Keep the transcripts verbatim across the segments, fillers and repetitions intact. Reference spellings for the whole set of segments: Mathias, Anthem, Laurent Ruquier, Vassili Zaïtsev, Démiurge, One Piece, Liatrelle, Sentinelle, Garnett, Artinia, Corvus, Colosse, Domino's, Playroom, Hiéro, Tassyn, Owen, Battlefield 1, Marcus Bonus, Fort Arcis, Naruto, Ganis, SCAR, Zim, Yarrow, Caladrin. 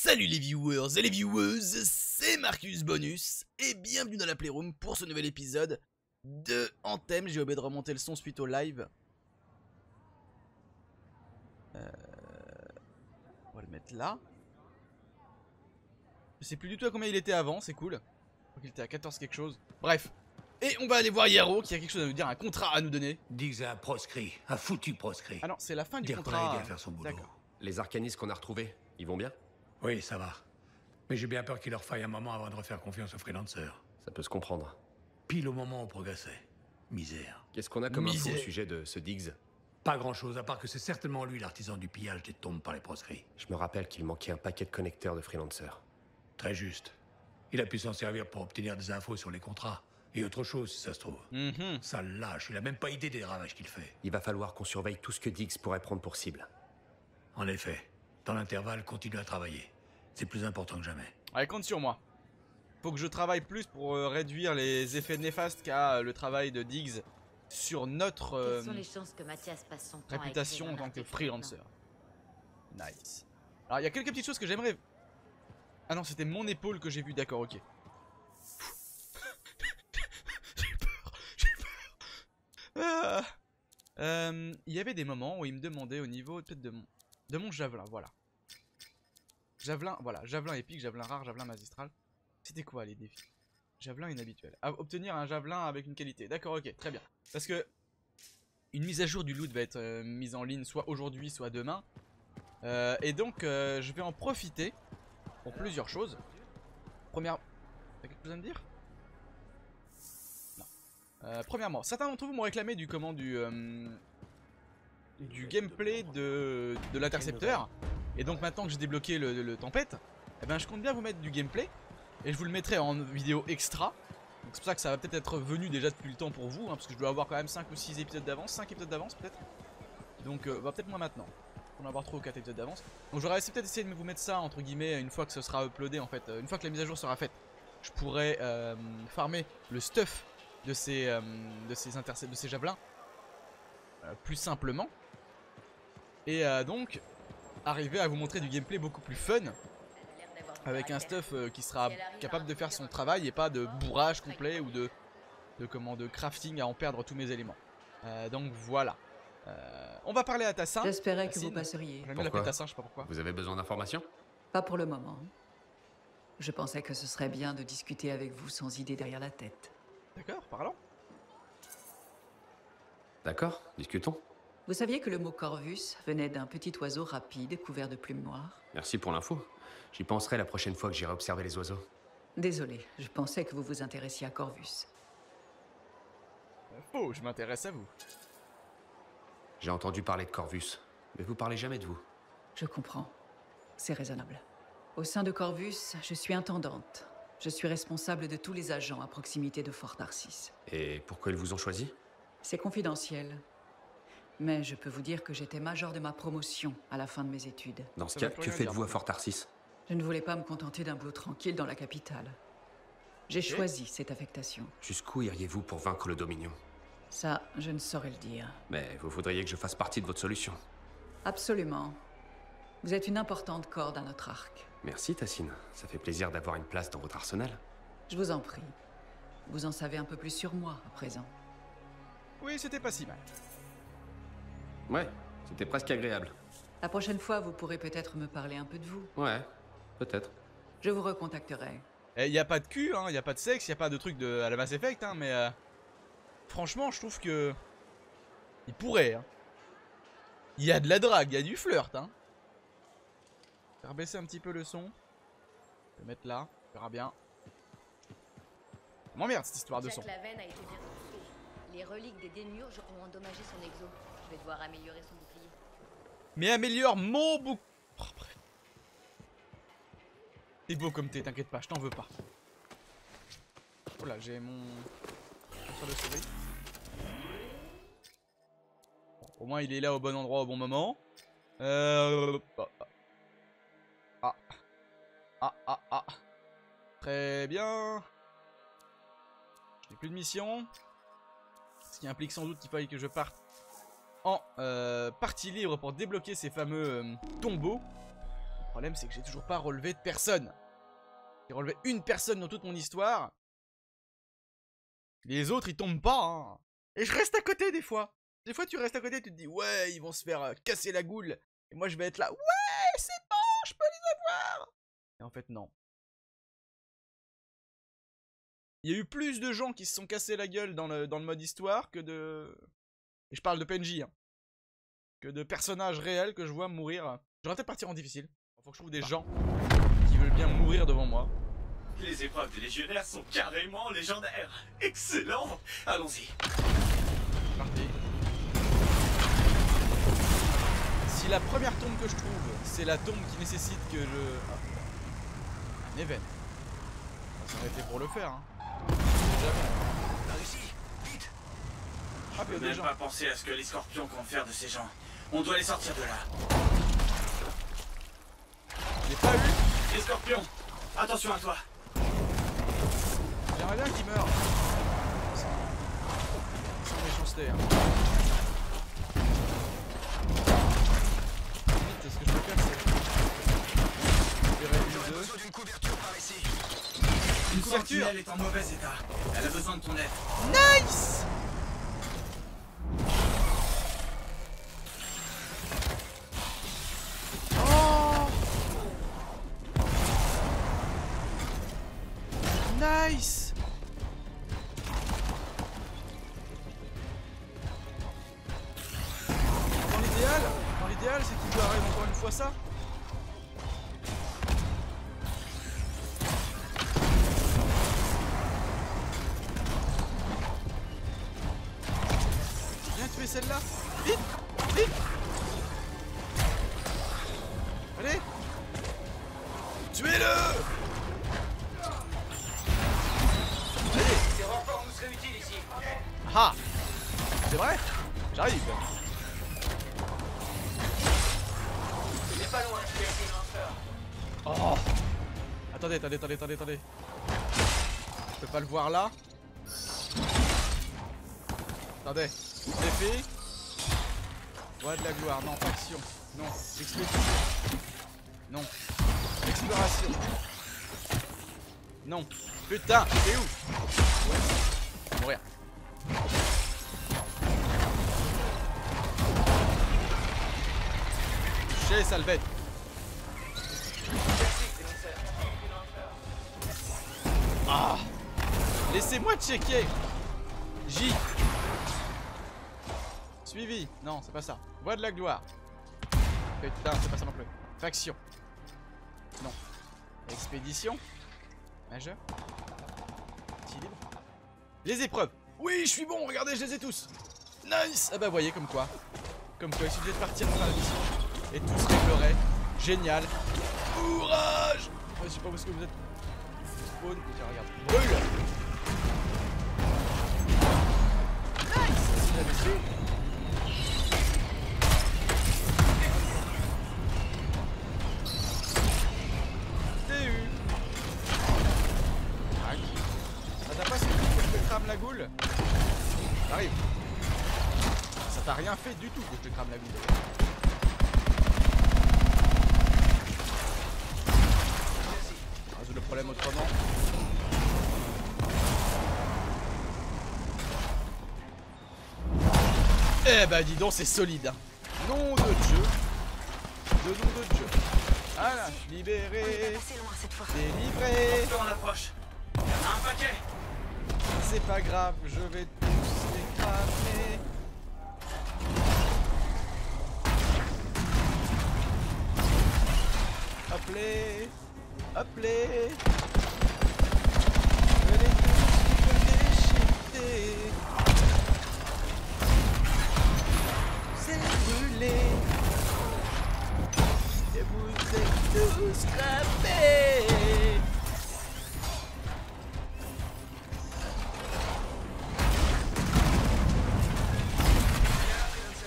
Salut les viewers et les vieweuses, c'est Marcus Bonus et bienvenue dans la Playroom pour ce nouvel épisode de Anthem. J'ai oublié de remonter le son suite au live. Euh... On va le mettre là. Je sais plus du tout à combien il était avant, c'est cool. Je crois qu'il était à quatorze quelque chose. Bref. Et on va aller voir Hiéro qui a quelque chose à nous dire, un contrat à nous donner. Diggs a proscrit, un foutu proscrit. Ah non, c'est la fin du contrat. À faire son boulot. Les arcanistes qu'on a retrouvés, ils vont bien? Oui, ça va. Mais j'ai bien peur qu'il leur faille un moment avant de refaire confiance aux freelancers. Ça peut se comprendre. Pile au moment où on progressait. Misère. Qu'est-ce qu'on a comme info au sujet de ce Diggs? Pas grand-chose, à part que c'est certainement lui l'artisan du pillage des tombes par les proscrits. Je me rappelle qu'il manquait un paquet de connecteurs de freelancers. Très juste. Il a pu s'en servir pour obtenir des infos sur les contrats. Et autre chose, si ça se trouve. Mm-hmm. Ça lâche, il a même pas idée des ravages qu'il fait. Il va falloir qu'on surveille tout ce que Diggs pourrait prendre pour cible. En effet. Dans l'intervalle, continue à travailler. C'est plus important que jamais. Allez, compte sur moi. Faut que je travaille plus pour euh, réduire les effets néfastes qu'a euh, le travail de Diggs sur notre euh, sont les chances que Mathias passe son temps réputation en tant que freelancer. Nice. Alors, il y a quelques petites choses que j'aimerais... Ah non, c'était mon épaule que j'ai vue, d'accord, ok. Ah. Euh, il y avait des moments où il me demandait au niveau peut-être de mon de mon javelin, voilà. Javelin, voilà, javelin épique, javelin rare, javelin magistral. C'était quoi les défis? Javelin inhabituel. À obtenir un javelin avec une qualité. D'accord, ok, très bien. Parce que une mise à jour du loot va être euh, mise en ligne soit aujourd'hui, soit demain. Euh, et donc euh, je vais en profiter pour plusieurs choses. Première, t'as quelque chose à me dire? Euh, premièrement, certains d'entre vous m'ont réclamé du comment du euh, du gameplay de, de l'intercepteur. Et donc maintenant que j'ai débloqué le, le tempête, eh ben, je compte bien vous mettre du gameplay. Et je vous le mettrai en vidéo extra. Donc c'est pour ça que ça va peut-être être venu déjà depuis le temps pour vous, hein, parce que je dois avoir quand même cinq ou six épisodes d'avance, cinq épisodes d'avance peut-être. Donc euh, bah, peut-être moins maintenant, on va avoir trois ou quatre épisodes d'avance. Donc j'aurais peut-être essayé de vous mettre ça entre guillemets une fois que ce sera uploadé en fait. Une fois que la mise à jour sera faite, je pourrai euh, farmer le stuff de ces, euh, de ces, de ces javelins euh, plus simplement et euh, donc arriver à vous montrer du gameplay beaucoup plus fun avec un stuff euh, qui sera capable de faire son travail et pas de bourrage complet ou de, de, comment, de crafting à en perdre tous mes éléments. Euh, donc voilà, euh, on va parler à Tassyn. J'espérais que vous passeriez. Pourquoi Tassyn, je sais pas pourquoi. Vous avez besoin d'informations? Pas pour le moment. Je pensais que ce serait bien de discuter avec vous sans idée derrière la tête. D'accord, parlons. D'accord, discutons. Vous saviez que le mot Corvus venait d'un petit oiseau rapide couvert de plumes noires? Merci pour l'info. J'y penserai la prochaine fois que j'irai observer les oiseaux. Désolé, je pensais que vous vous intéressiez à Corvus. Oh, je m'intéresse à vous. J'ai entendu parler de Corvus, mais vous parlez jamais de vous. Je comprends. C'est raisonnable. Au sein de Corvus, je suis intendante. Je suis responsable de tous les agents à proximité de Fort Arcis. Et pourquoi ils vous ont choisi? C'est confidentiel. Mais je peux vous dire que j'étais major de ma promotion à la fin de mes études. Dans ce cas, que faites-vous à Fort Arcis? Je ne voulais pas me contenter d'un boulot tranquille dans la capitale. J'ai choisi cette affectation. Jusqu'où iriez-vous pour vaincre le Dominion? Ça, je ne saurais le dire. Mais vous voudriez que je fasse partie de votre solution? Absolument. Vous êtes une importante corde à notre arc. Merci Tassyn, ça fait plaisir d'avoir une place dans votre arsenal. Je vous en prie. Vous en savez un peu plus sur moi à présent. Oui, c'était pas si mal. Ouais, c'était presque agréable. La prochaine fois, vous pourrez peut-être me parler un peu de vous. Ouais, peut-être. Je vous recontacterai. Il n'y a pas de cul, hein, il n'y a pas de sexe, il n'y a pas de truc de... à la Mass Effect, hein, mais euh... franchement, je trouve que... il pourrait, hein. Il y a de la drague, il y a du flirt, hein. Je vais rebaisser un petit peu le son. Je vais mettre là, on verra bien. Ça m'emmerde cette histoire de son. La veine a été bien touchée. Les reliques des Démiurges ont endommagé son exo. Je vais devoir améliorer son bouclier. Mais améliore mon bouclier. Oh, t'es beau comme t'es, t'inquiète pas, je t'en veux pas. Oh là, j'ai mon... de souris. Bon, au moins il est là au bon endroit au bon moment. Euh... Oh. Ah, ah, ah, ah. Très bien. Je n'ai plus de mission. Ce qui implique sans doute qu'il faille que je parte en euh, partie libre pour débloquer ces fameux euh, tombeaux. problème, c'est que j'ai toujours pas relevé de personne. J'ai relevé une personne dans toute mon histoire. Les autres, ils tombent pas, hein. Et je reste à côté des fois. Des fois, tu restes à côté et tu te dis, ouais, ils vont se faire euh, casser la goule. Et moi, je vais être là, ouais, c'est bon, je peux les avoir. Et en fait, non. Il y a eu plus de gens qui se sont cassés la gueule dans le, dans le mode histoire que de... Et je parle de P N J, hein. Que de personnages réels que je vois mourir. J'aurais peut-être partir en difficile. Il faut que je trouve des gens qui veulent bien mourir devant moi. Les épreuves des légionnaires sont carrément légendaires. Excellent. Allons-y. Parti. Si la première tombe que je trouve, c'est la tombe qui nécessite que je... Ah, un événement. Ça aurait été pour le faire, hein. Jamais. Ici, vite. Je ah, peux même gens. pas penser à ce que les scorpions comptent faire de ces gens. On doit les sortir de là. J'ai pas eu. Les scorpions, attention à toi. J'aimerais bien qu'il meure. Sans méchanceté, hein. Vite, ce que je peux faire, c'est... J'aurais besoin d'une couverture par ici. Une couverture. Elle est en mauvais état. Elle a besoin de ton aide. Nice. Nice. Dans l'idéal, dans l'idéal c'est qu'il doit arriver encore une fois ça. Viens tuer celle-là. Vite, vite. Allez. Tuez-le. Ah, c'est vrai? J'arrive. Il est pas loin, je vais essayer d'en faire. Oh. Attendez, attendez, attendez, attendez, attendez. Je peux pas le voir là. Attendez. Défi. Droit de la gloire. Non, faction. Non. Explosion. Non. Exploration. Non. Putain, t'es où? Ouais. Mourir. J'ai sale bête. Ah, laissez-moi checker. J. Suivi. Non, c'est pas ça. Voix de la gloire. Putain, c'est pas ça non plus. Faction. Non. Expédition. Majeur. Petit livre. Les épreuves. Oui, je suis bon, regardez, je les ai tous. Nice. Ah bah voyez comme quoi. Comme quoi, il suffit de partir pour la mission. Et tout se réglerait. Génial. Courage. oh, Je sais pas où est-ce que vous êtes. Spawn. Tiens, regarde. Brûle. Nice. C'est là-dessus. T'es eu. Tac. Ça t'a pas suffi que je te crame la goule? J'arrive. Ça t'a rien fait du tout que je te crame la goule. Le problème autrement. Eh bah dis donc, c'est solide, hein. Nom de Dieu. De nom de Dieu. Ah là, libéré. Délivré. On approche. Un paquet. C'est pas grave, je vais tous les cramer. Appelez. Appelez. Venez tous, je peux déchiqueter. C'est brûlé. Et vous êtes tous cramés.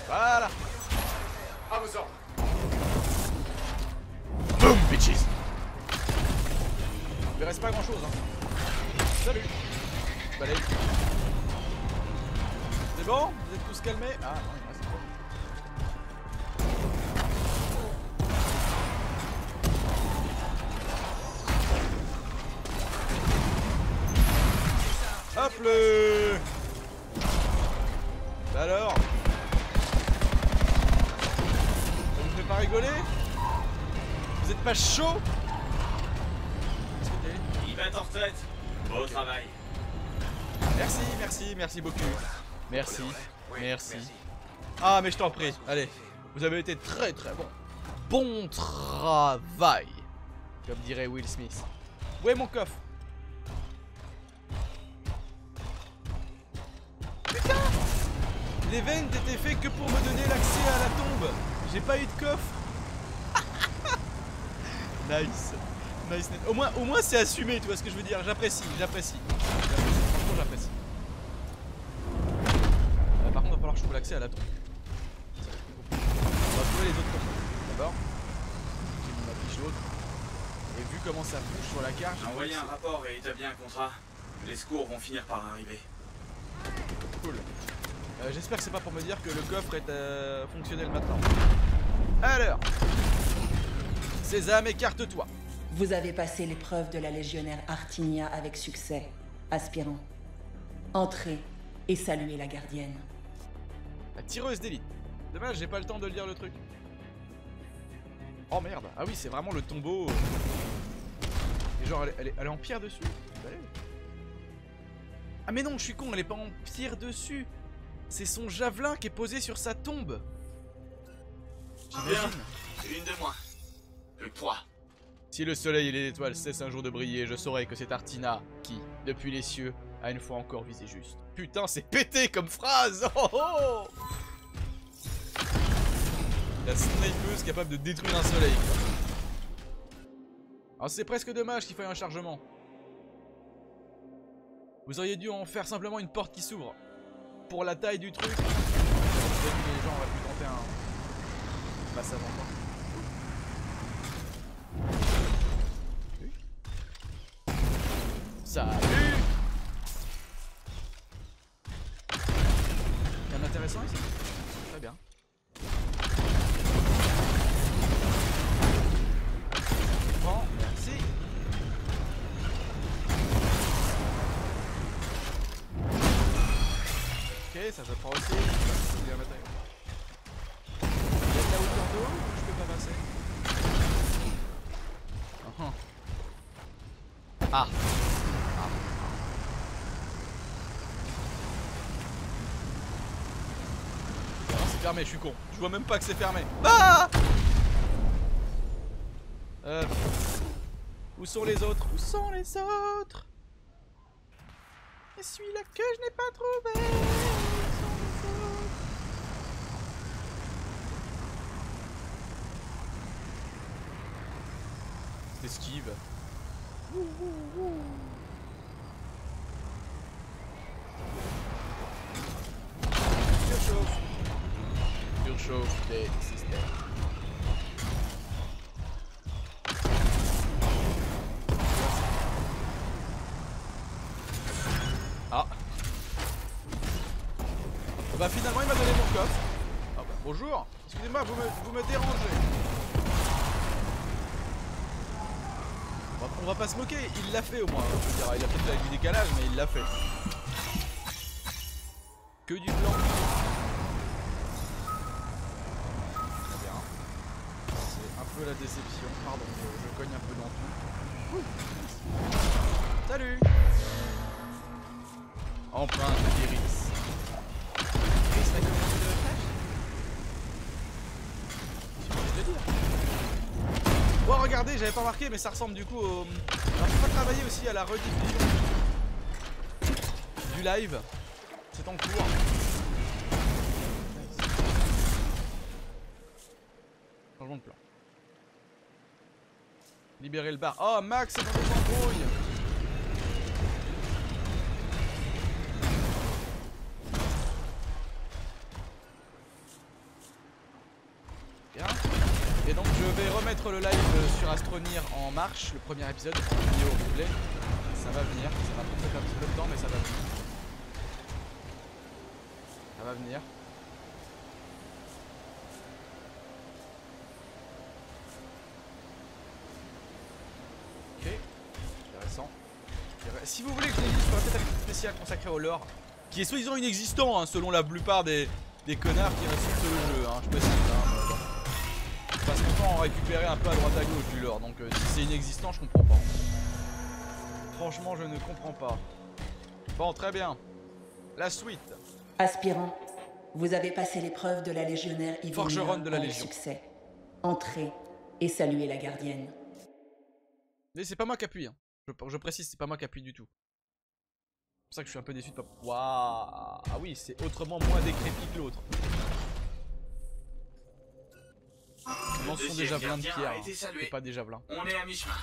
Voilà. À vos ordres. Boom, bitches. Il reste pas grand chose, hein. Salut. Balaye. C'est bon? Vous êtes tous calmés? Ah non, il reste pas. Hop le. Bah alors, ça vous fait pas rigoler? Vous êtes pas chaud? Il va en retraite. Beau travail. Merci, merci, merci beaucoup. Merci, merci. Ah mais je t'en prie, allez. Vous avez été très très bon. Bon travail, comme dirait Will Smith. Où est mon coffre? Putain, l'event était fait que pour me donner l'accès à la tombe. J'ai pas eu de coffre. Nice. Nice. Au moins, au moins c'est assumé, tu vois ce que je veux dire. J'apprécie, j'apprécie. Franchement j'apprécie. Euh, par contre il va falloir que je trouve l'accès à la tombe. On va trouver les autres tombes. D'abord. J'ai mon affiche jaune. Et vu comment ça bouge sur la carte, envoyez un rapport et établis un contrat. Les secours vont finir par arriver. Cool. Euh, J'espère que c'est pas pour me dire que le coffre est euh, fonctionnel maintenant. Alors, Sésame, écarte-toi. Vous avez passé l'épreuve de la légionnaire Artinia avec succès, aspirant. Entrez et saluez la gardienne. La tireuse d'élite. Dommage, j'ai pas le temps de lire le truc. Oh merde, ah oui, c'est vraiment le tombeau. Et genre, elle, elle, est, elle est en pierre dessus. Ah mais non, je suis con, elle est pas en pierre dessus. C'est son javelin qui est posé sur sa tombe. Bien, une de moins. Le trois. Si le soleil et les étoiles cessent un jour de briller, je saurai que c'est Artina qui, depuis les cieux, a une fois encore visé juste. Putain, c'est pété comme phrase. Oh oh. La snipeuse capable de détruire un soleil. Alors c'est presque dommage qu'il faille un chargement. Vous auriez dû en faire simplement une porte qui s'ouvre. Pour la taille du truc, peut-être que les gens auraient pu tenter un passage en porte. Salut. Y'a un intéressant ici? Très bien. Bon, merci. Ok, ça se prend aussi. Il y a de la hauteur d'eau ou je peux pas passer? Oh. Ah. Fermé, je suis con. Je vois même pas que c'est fermé. Ah euh. Où sont les autres? Où sont les autres? Et celui-là que je n'ai pas trouvé. Où sont les autres? Esquive. Ouh, ouh, ouh. Quelque chose. Surchauffe des systèmes. Ah. Bah finalement il m'a donné mon coffre. Ah bah bonjour. Excusez-moi, vous me, vous me dérangez. On va, on va pas se moquer, il l'a fait au moins. Je veux dire, il a peut-être avec du décalage mais il l'a fait. Que du blanc. La déception, pardon, je cogne un peu dans tout. Ouh. Salut. Empreinte de Iris. Iris la communauté de la tâche. Je vais dire. Bon, regardez, j'avais pas marqué, mais ça ressemble du coup au. Alors, je peux pas travailler aussi à la rediffusion du live. C'est en cours. Nice. Changement de plan. Libérer le bar. Oh, Max est dans les embrouilles. Bien. Et donc, je vais remettre le live sur Astronir en marche, le premier épisode, en vidéo replay. Ça va venir. Ça va prendre un petit peu de temps, mais ça va venir. Ça va venir. si vous voulez que je délise sur la tête à spéciale consacrée au lore, qui est soi-disant inexistant hein, selon la plupart des, des connards qui restent sur le jeu, hein, je précise. Hein, parce qu'on peut en récupérer un peu à droite à gauche du lore, donc euh, si c'est inexistant, je comprends pas. Franchement, je ne comprends pas. Bon, très bien. La suite. Aspirant, vous avez passé l'épreuve de la légionnaire Yvenia de la Légion. Succès. Entrez et saluez la gardienne. Mais c'est pas moi qui appuie, hein. je, je précise, c'est pas moi qui appuie du tout. C'est pour ça que je suis un peu déçu de pas... Waouh. Ah oui, c'est autrement moins décrépit que l'autre. Ils sont déjà plein de pierres, hein. C'est pas déjà plein. On est à mi-chemin.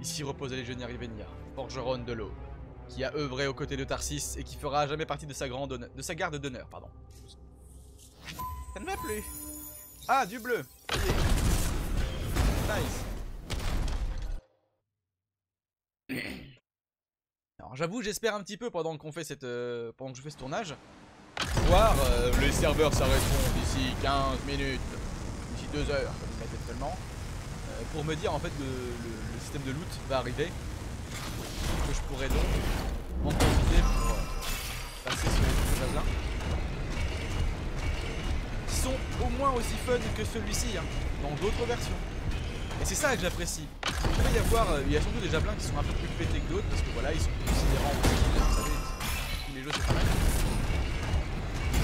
Ici repose la légionnaire Yvenia, forgeronne de l'aube, qui a œuvré aux côtés de Tarsis et qui fera à jamais partie de sa, grande de sa garde d'honneur. Pardon. Ça ne va plus. Ah, du bleu. Nice. Alors j'avoue, j'espère un petit peu pendant qu'on fait cette, euh, pendant que je fais ce tournage. Voir euh, les serveurs ça répond d'ici quinze minutes, d'ici deux heures, seulement, euh, pour me dire en fait que le, le, le système de loot va arriver. Que je pourrais donc en profiter pour euh, passer ce bazar. Ils sont au moins aussi fun que celui-ci, hein, dans d'autres versions. Et c'est ça que j'apprécie. Il peut y avoir, euh, il y a surtout déjà plein qui sont un peu plus pétés que d'autres parce que voilà, ils sont considérants aussi, vous savez, tous les jeux c'est pareil.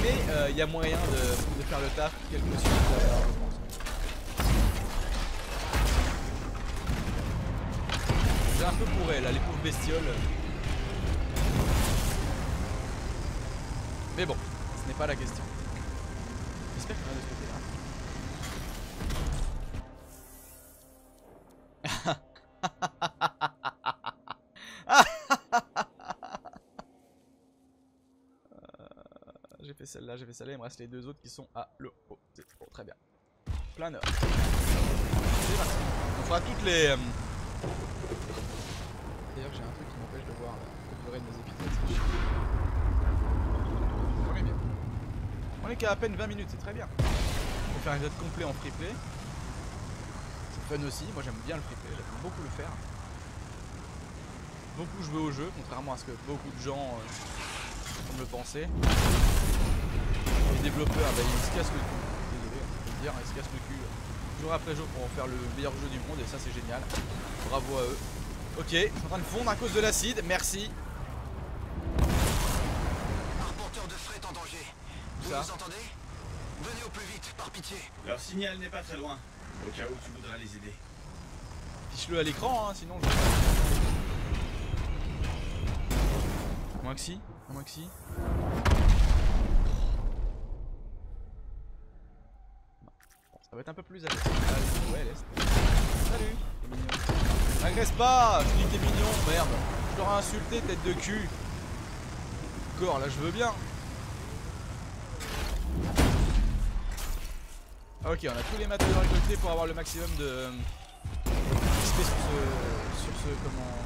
Mais il euh, y a moyen de, de faire le taf quelque chose euh, je pense. J'ai un peu bourré là, les pauvres bestioles. Mais bon, ce n'est pas la question. J'espère qu'il y en a de ce côté-là. J'ai fait celle-là, j'ai fait celle-là, il me reste les deux autres qui sont à le haut. C'est bon, très bien. Plein d'heures. C'est parti. On fera toutes les... Euh, D'ailleurs, j'ai un truc qui m'empêche de voir le durée de mes épisodes. On est bien. On est qu'à à peine vingt minutes, c'est très bien. On peut faire un épisode complet en freeplay. C'est fun aussi, moi j'aime bien le freeplay, j'aime beaucoup le faire. Beaucoup jouer au jeu, contrairement à ce que beaucoup de gens euh, semblent penser. Les développeurs, bah, ils se cassent le cul. Désolé, on peut le dire, ils se cassent le cul jour après jour pour en faire le meilleur jeu du monde et ça c'est génial. Bravo à eux. Ok, je suis en train de fondre à cause de l'acide, merci. Arpenteur de fret en danger. Vous nous entendez? Venez au plus vite, par pitié. Leur signal n'est pas très loin, au cas où tu voudras les aider. Fiche-le à l'écran, hein, sinon je... Moins que si, moins que si. Ça va être un peu plus à l'aise. Ouais, laisse. Salut, t'es mignon. M'agresse pas, je dis que t'es mignon, merde. Je t'aurais insulté, tête de cul. Encore, là je veux bien. Ah, ok, on a tous les matériaux récoltés pour avoir le maximum de... X P sur ce... sur ce... comment...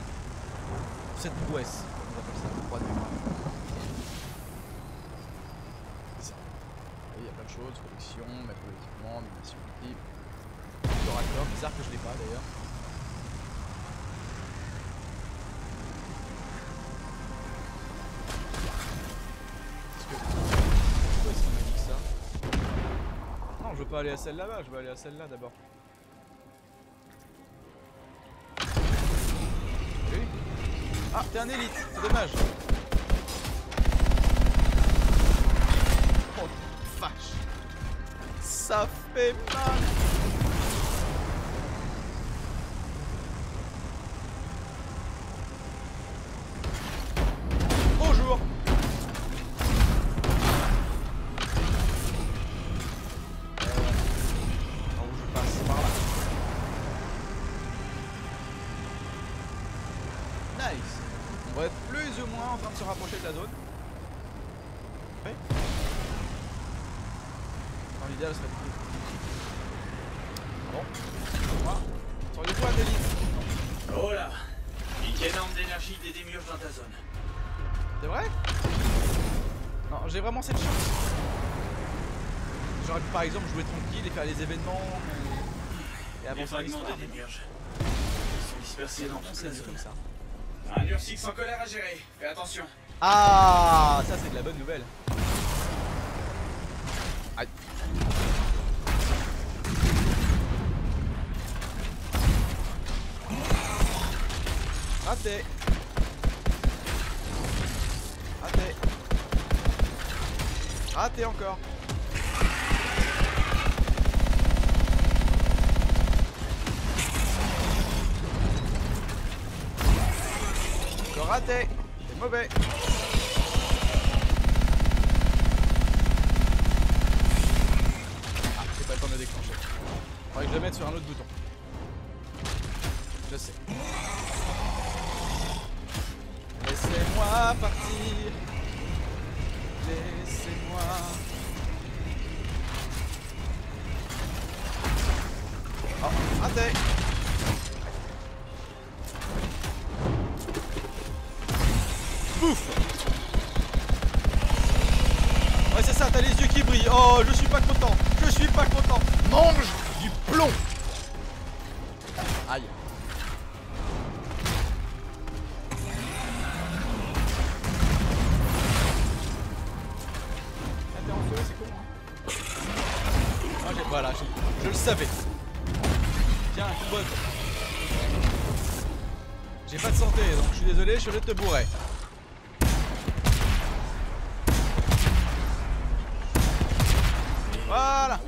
cette prouesse, on appelle ça, je crois, de mémoire. C'est ça. Il y a plein de choses, collection, mettre l'équipement, mutation d'équipe. Corps à corps, bizarre que je l'ai pas d'ailleurs. Je veux pas aller à celle là-bas, je veux aller à celle là d'abord. Oui. Ah, t'es un élite, c'est dommage. Oh vache. Ça fait mal. Bonjour. Se rapprocher de la zone. Oui. Dans l'idéal serait de... Bon. Ah. Sur les points d'élite. Oh là. Pique énorme d'énergie des démiurges dans ta zone. C'est vrai? Non, j'ai vraiment cette chance. J'aurais pu par exemple jouer tranquille et faire les événements. Et avancer les fragments des démiurges. Ils sont dispersés dans toute la zone. Comme ça. Un Ursix en colère à gérer, fais attention. Ah, ça c'est de la bonne nouvelle. Aïe. Raté. Raté. Raté encore. Encore raté. C'est mauvais. Ah, j'ai pas le temps de déclencher. Faudrait que je le mette sur un autre bouton. Je sais. Laissez-moi partir. Laissez-moi. Oh, raté. Pouf. Ouais c'est ça, t'as les yeux qui brillent. Oh, je suis pas content. Je suis pas content. Mange du plomb. Aïe. Voilà, je, je le savais. Tiens, bonne. J'ai pas de santé, donc je suis désolé, je suis obligé de te bourrer. Voilà.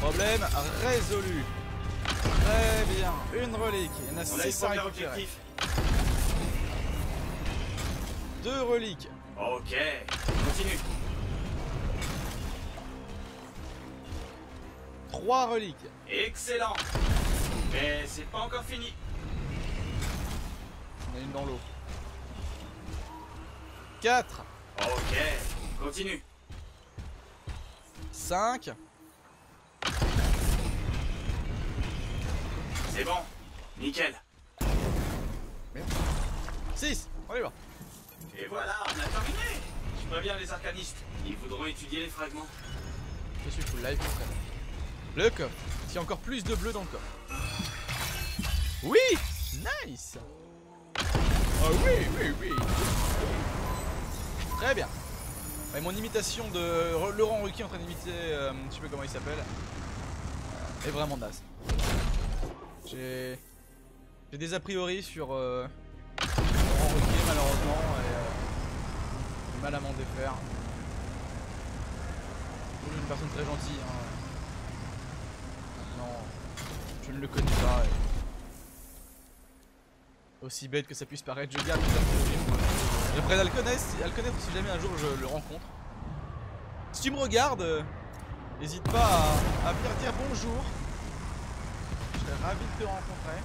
Problème résolu. Très bien, une relique. Il y en a six à récupérer. Deux reliques. Ok, continue. trois reliques. Excellent. Mais c'est pas encore fini. On a une dans l'eau. quatre. Ok, continue. cinq. C'est bon. Nickel. Merde. six. On y va. Et voilà, on a terminé. Je préviens les arcanistes. Ils voudront étudier les fragments. Je suis full live. Le coffre, il y a encore plus de bleu dans le coffre. Oui, nice. Ah oui, oui, oui. Très bien. Et mon imitation de Laurent Ruquier en train d'imiter, euh, je sais pas comment il s'appelle, est vraiment naze. J'ai j'ai des a priori sur euh, Laurent Ruquier malheureusement et euh, mal à m'en défaire. Une personne très gentille. Hein. Je ne le connais pas. Et... aussi bête que ça puisse paraître, je garde mes armes. J'apprends à le connaître, à le connaître si jamais un jour je le rencontre. Si tu me regardes, n'hésite pas à, à venir dire bonjour. Je serais ravi de te rencontrer.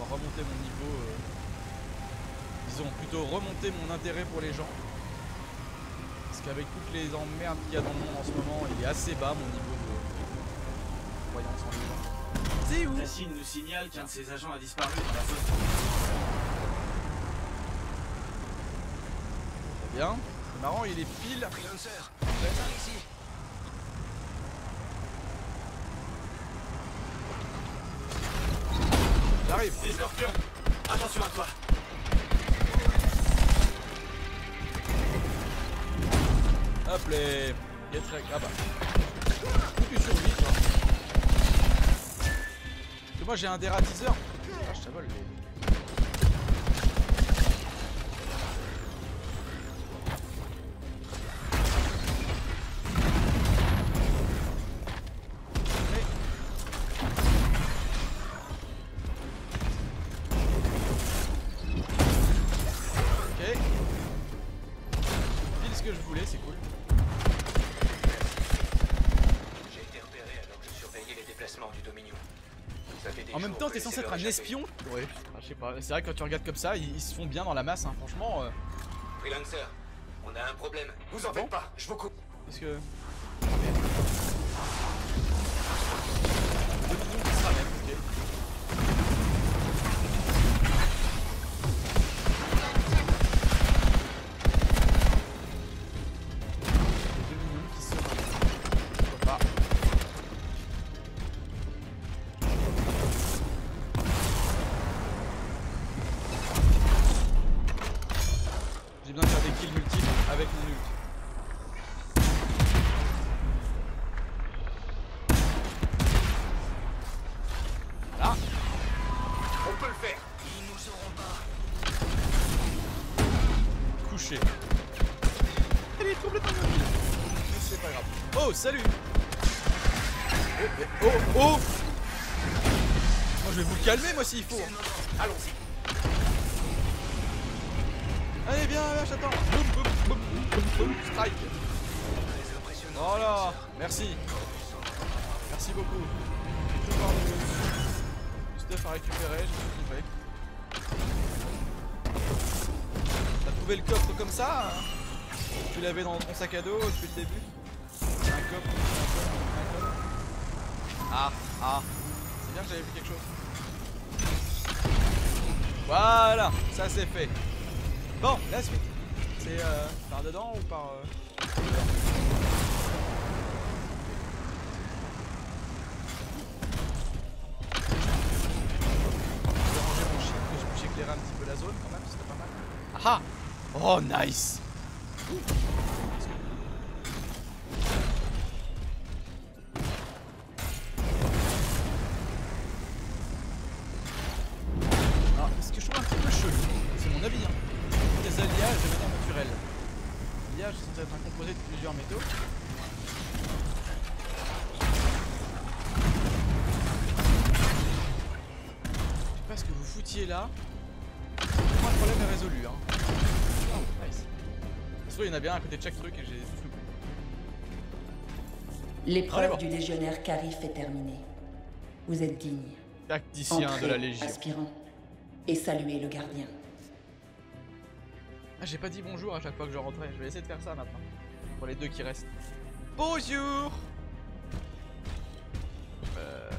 On va remonter mon niveau. Euh... Disons plutôt remonter mon intérêt pour les gens. Parce qu'avec toutes les emmerdes qu'il y a dans le monde en ce moment, il est assez bas mon niveau de croyance en les gens. C'est où ? Tassyn nous signale qu'un de ses agents a disparu dans la zone. Très bien. C'est marrant, il est pile. Freelancer, par ici. J'arrive. Les scorpions, attention à toi. Hop les Getrek, ah bah. Faut que tu survis toi. Parce que moi j'ai un dératiseur. Ah je t'avole les. Ok. Pile ce que je voulais, c'est cool. Du Dominion. Ça fait des en même temps, t'es censé être un espion. Ouais, ah, je sais pas. C'est vrai que quand tu regardes comme ça, ils, ils se font bien dans la masse, hein. Franchement. Euh... Freelancer, on a un problème. Vous en faites pas, je vous coupe. Est-ce que. Dominion qui se ramène, ok. Dominion qui se ramène. multiple avec mon ult. Voilà. On peut le faire. Ils nous auront pas. Couché. Elle est complètement mobile. C'est pas grave. Oh, salut. Oh, oh, oh. Moi, je vais vous calmer, moi, s'il faut. Allons-y. Allez, viens, viens, j'attends. Boum, boum, boum, boum, boum, strike. Oh là, merci. Merci beaucoup. Tout par le stuff à récupérer, j'ai tout fait. T'as trouvé le coffre comme ça hein? Tu l'avais dans ton sac à dos depuis le début. Un coffre, un coffre, un coffre. Ah, ah. C'est bien que j'avais vu quelque chose. Voilà, ça c'est fait. Bon, la suite, c'est euh, par dedans ou par... Euh... Je vais ranger mon chiffre et je puisse éclairer un petit peu la zone quand même, c'était pas mal. Ah ah. Oh nice. Ah, est-ce que je trouve un petit peu chelou? C'est mon avis hein. Les alliages de manière naturelle. L'alliage c'est être un composé de plusieurs métaux. Je sais pas ce que vous foutiez là. Pour moi le problème est résolu hein. Oh, nice. Parce qu'il y en a bien à côté de chaque truc et j'ai tout loupé. L'épreuve ah, du légionnaire Carif est terminée. Vous êtes digne. Tacticien entrez, de la Légion. Aspirant. Et saluez le gardien. Ah, j'ai pas dit bonjour à chaque fois que je rentrais, je vais essayer de faire ça maintenant. Pour les deux qui restent. Bonjour. Euh...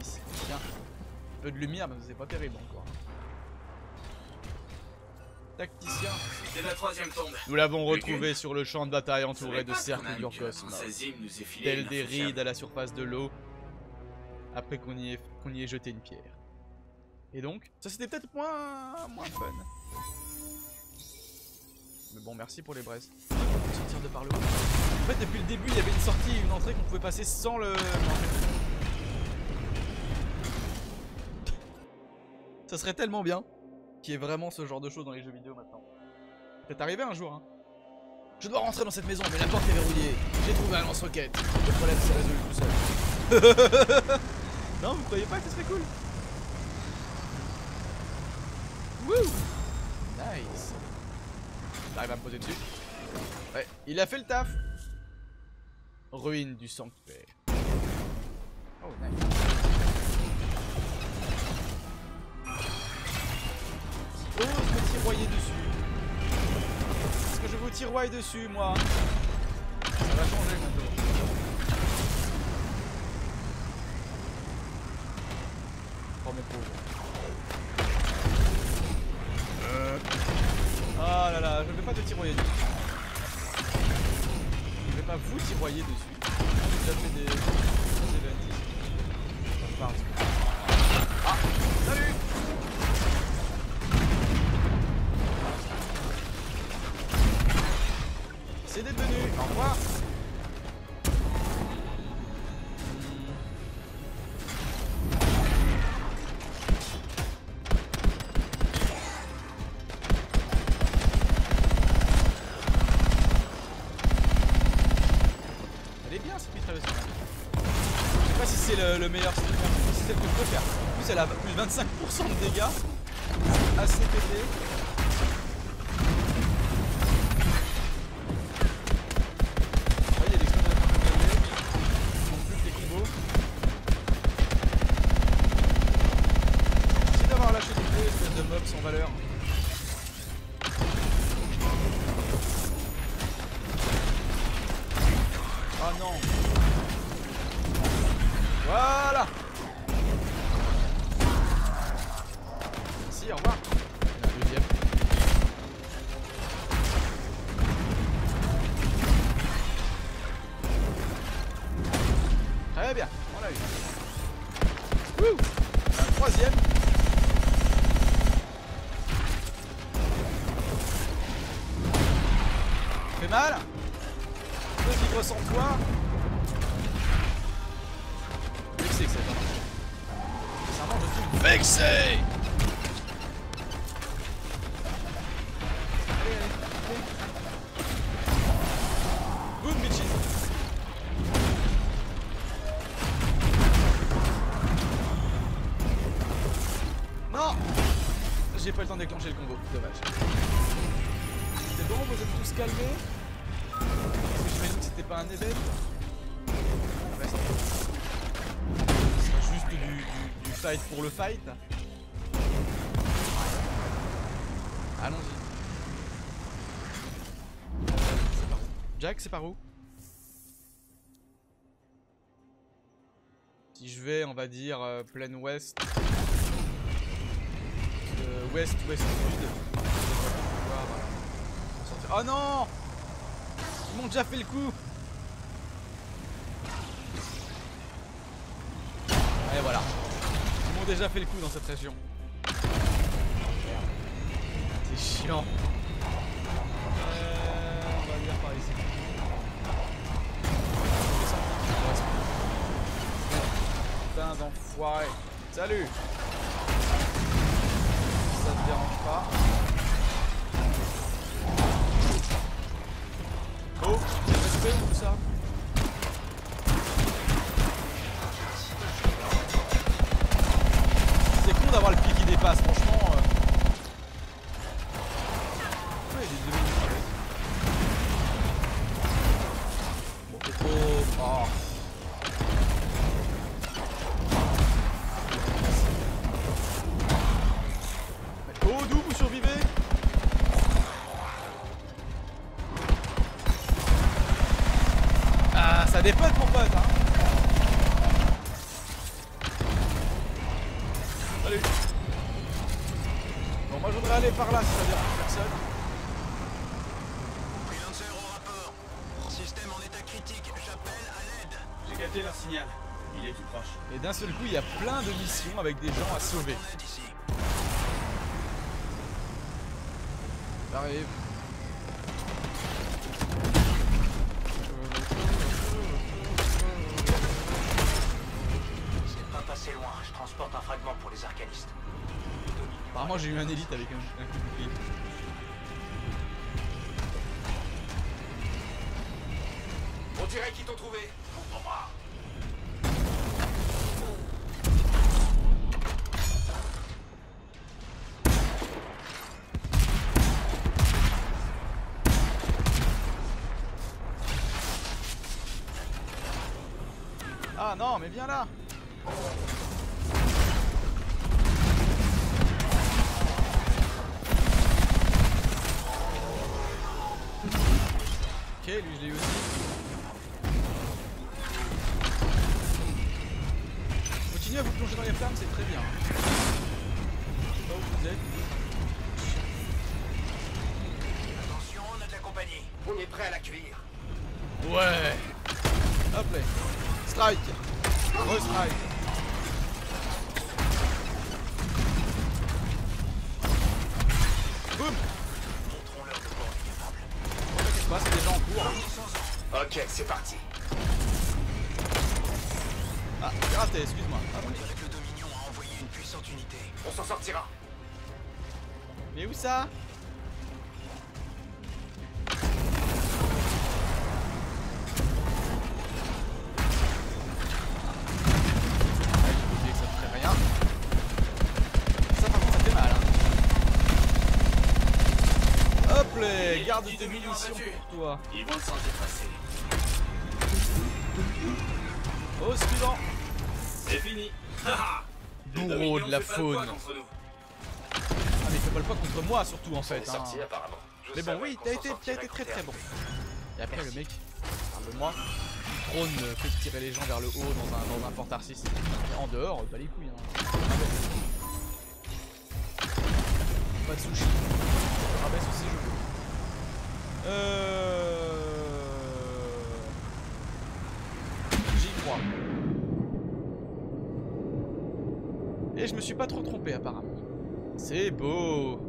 Ici, tiens. Un peu de lumière, mais c'est pas terrible encore. Tacticien. C'est la troisième tombe. Nous l'avons retrouvé sur le champ de bataille entouré de cercles d'Urkos. Tels des rides à la surface de l'eau. Après qu'on y, qu'on y ait jeté une pierre. Et donc, ça c'était peut-être moins... moins fun. Mais bon, merci pour les braises. On peut sortir de par le haut. En fait, depuis le début, il y avait une sortie, une entrée qu'on pouvait passer sans le... Non, en fait... Ça serait tellement bien qu'il y ait vraiment ce genre de choses dans les jeux vidéo maintenant. Peut-être arrivé un jour, hein. Je dois rentrer dans cette maison, mais la porte est verrouillée. J'ai trouvé un lance-roquette. Le problème s'est résolu tout seul. Non, vous croyez pas que ce serait cool? Wouh! Nice! J'arrive à me poser dessus. Ouais, il a fait le taf. Ruine du sanctuaire. Oh, nice. Qui ose me tiroyer dessus? Est-ce que je vous tiroie dessus, moi? Ça va changer bientôt. Oh, mes pauvres. Euh... Ah là là, je ne vais pas te tiroyer dessus. Je ne vais pas vous tiroyer dessus. J'ai déjà fait des... des anti. Ah, salut. C'est détenu, au revoir. Le meilleur style, c'est celle que je peux faire. En plus, elle a plus de vingt-cinq pour cent de dégâts. Assez pété. Ouais, il y a des choses à faire. En plus, des combos. Merci d'avoir lâché des clés, espèce de mob sans valeur. Ah non! Voilà. Merci, au revoir. La deuxième. Très bien, on l'a eu. Wouh. La troisième. mal. Je peux vivre sans toi. Vexé que ça fait. C'est un manque de tout. Vexé. Allez, allez, allez. Boom, bitches. Non. J'ai pas le temps de déclencher le combo, dommage. C'est bon, vous êtes tous calmés. J'imagine que c'était pas un event. Ouais, c'est juste du, du, du fight pour le fight. Allons-y. Jack, c'est par où? Si je vais, on va dire, euh, plein ouest. Ouest, ouest, sud. Oh non! Ils m'ont déjà fait le coup! Et voilà. Ils m'ont déjà fait le coup dans cette région. C'est chiant. Euh, on va venir par ici. Putain d'enfoiré. Salut! Ça te dérange pas. Oh, j'ai respect ou ça? C'est con d'avoir le pied qui dépasse, franchement. Euh... Ouais, j'ai deux minutes à l'heure. Bon, c'est trop... Oh. T'as des potes mon pote hein. Salut. Bon moi je voudrais aller par là si ça vient plus personne. Freelancer au rapport. Système en état critique, j'appelle à l'aide. J'ai capté leur signal, il est tout proche. Et d'un seul coup il y a plein de missions avec des gens à sauver. J'arrive. Moi j'ai eu un élite avec un, un coup de bouclier. On dirait qu'ils t'ont trouvé. Comprends-moi. Ah non mais viens là. Lui je l'ai eu aussi. Continuez à vous plonger dans les flammes, c'est très bien. Je sais pas où vous êtes. Attention, on a de la compagnie. On est prêt à l'accueillir. Ouais. Hop là. Strike. Re-strike. Boum. C'est déjà en cours. Ok, c'est parti. Ah, j'ai raté, excuse-moi. On dirait que Dominion a envoyé une puissante unité. On s'en sortira. Mais où ça? Garde tes munitions pour toi. Ils vont s'en dépasser. Au suivant. C'est fini. Bourreau de la faune. Ah mais ils se veulent pas contre moi surtout en fait. Hein. Sorti, mais bon oui, t'as été, été très très, très bon. Et après merci. Le mec, le moi, trône fait tirer les gens vers le haut dans un, dans un Fort Arcis. En dehors, pas les couilles. Hein. Pas de sushi. Je rabaisse aussi je veux. Euh... J'y crois. Et je me suis pas trop trompé apparemment. C'est beau.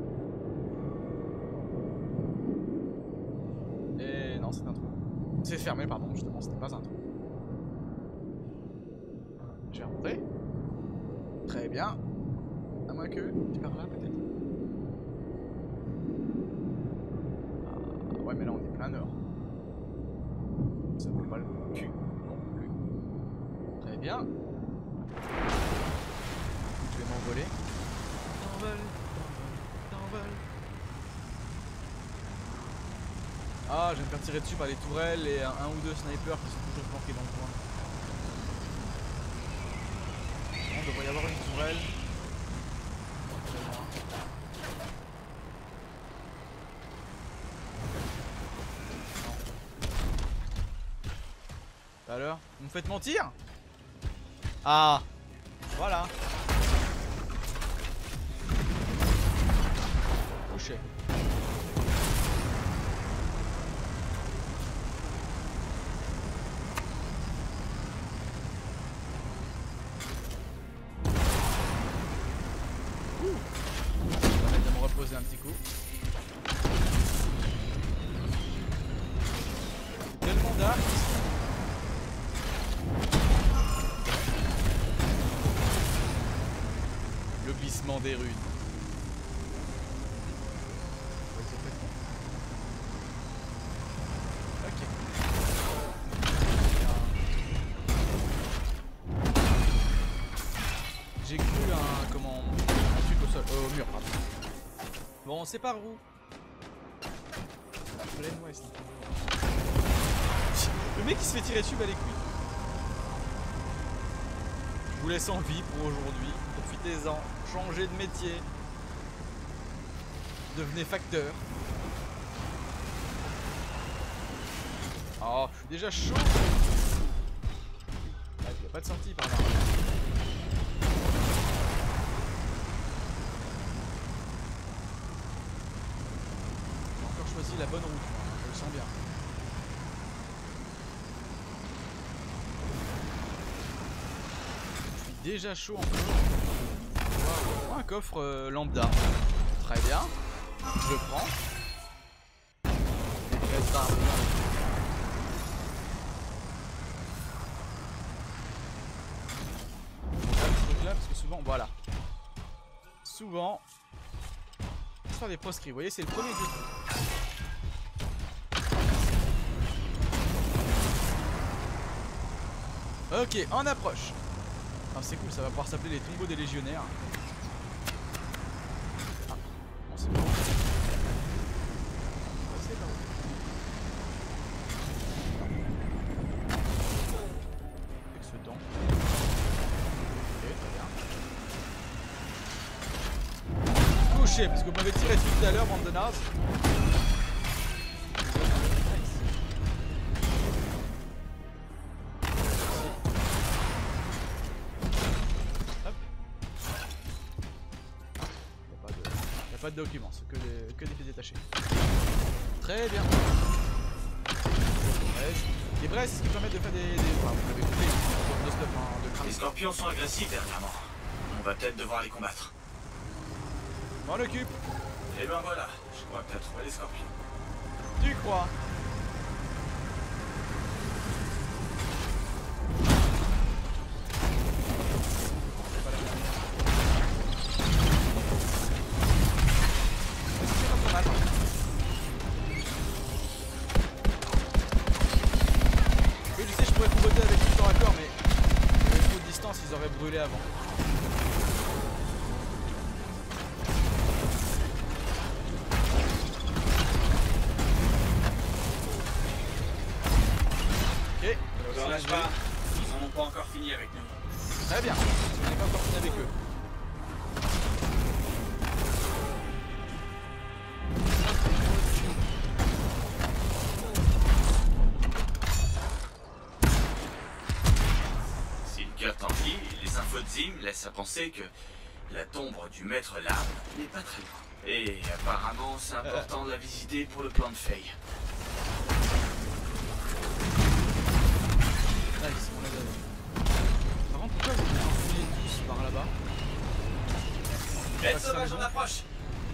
Et non, c'est un trou. C'est fermé, pardon, justement, c'était pas un trou. Je vais remonter. Très bien. À moins que tu pars là, peut-être. Ah, ouais, mais là, on est plein nord. Ça vaut pas le cul non plus. Très bien. Je vais m'envoler. T'envoles, t'envoles, t'envoles. Ah, je vais me faire tirer dessus par les tourelles et un, un ou deux snipers qui sont toujours planqués dans le coin. On devrait y avoir une tourelle. Alors, vous me faites mentir? Ah, voilà. Couché. Un petit coup. Tellement d'armes. Le glissement des runes. On sait par où. Plein ouest. Le mec qui se fait tirer dessus, bah les couilles. Je vous laisse en vie pour aujourd'hui. Profitez-en. Changez de métier. Devenez facteur. Oh, je suis déjà chaud. Ah, il n'y a pas de sortie par là. La bonne route, je le sens bien. Je suis déjà chaud en plus. Wow. Un coffre euh, lambda. Très bien. Je le prends. Et je reste arbre. Je regarde ce truc là parce que souvent, voilà. Souvent, histoire des proscrits. Vous voyez, c'est le premier du coup. Ok, en approche. Ah, c'est cool, ça va pouvoir s'appeler les tombeaux des légionnaires. Ah, on sait pas. Avec ce temps. Ok, très bien. Couché, parce que vous m'avez tiré dessus tout à l'heure, bande de nazes. Pas de documents, c'est que des, que des pièces détachées. Très bien. Les braises qui permettent de faire des... des... Enfin, vous l'avez coupé, de stuff, hein, de crâne. Les scorpions sont agressifs dernièrement. On va peut-être devoir les combattre. M'en occupe. Et ben voilà, je crois que t'as trouvé les scorpions. Tu crois? Avant. Ok, on lâche pas, ils n'ont pas encore fini avec nous. Très bien, on n'est pas encore fini avec eux. Zim laisse à penser que la tombe du maître larme n'est pas très loin. Et apparemment, c'est important euh... de la visiter pour le plan de Faye. Nice, on l'a donné. Par contre, pourquoi vous vous enfilez tous par là-bas? Bête sauvage en approche.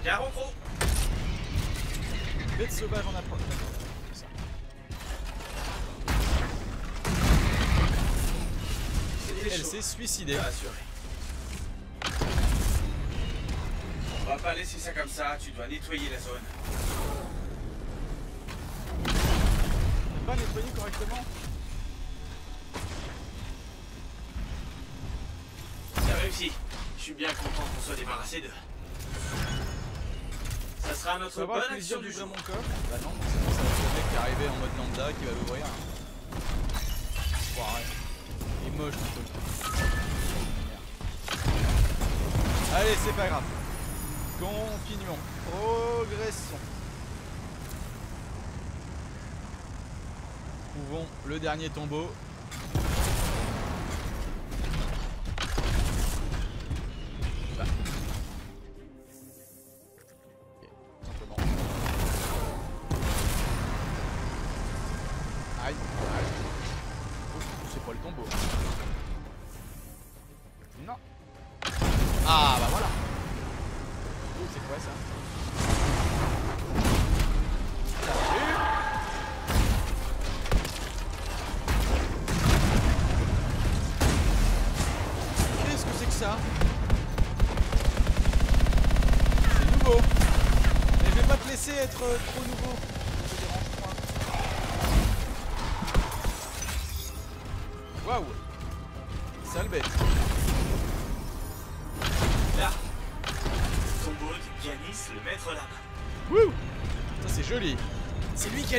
Garro pro. Bête sauvage en approche. s'est suicidé. On va pas laisser ça comme ça, tu dois nettoyer la zone. On va pas nettoyer correctement. Ça réussit. Je suis bien content qu'on soit débarrassé d'eux. Ça sera notre bonne action du jeu. Mon coffre. Bah non, c'est bon, ça va être le mec qui est arrivé en mode lambda qui va l'ouvrir. Il est moche mon truc. Allez, c'est pas grave. Continuons. Progressons. Trouvons le dernier tombeau.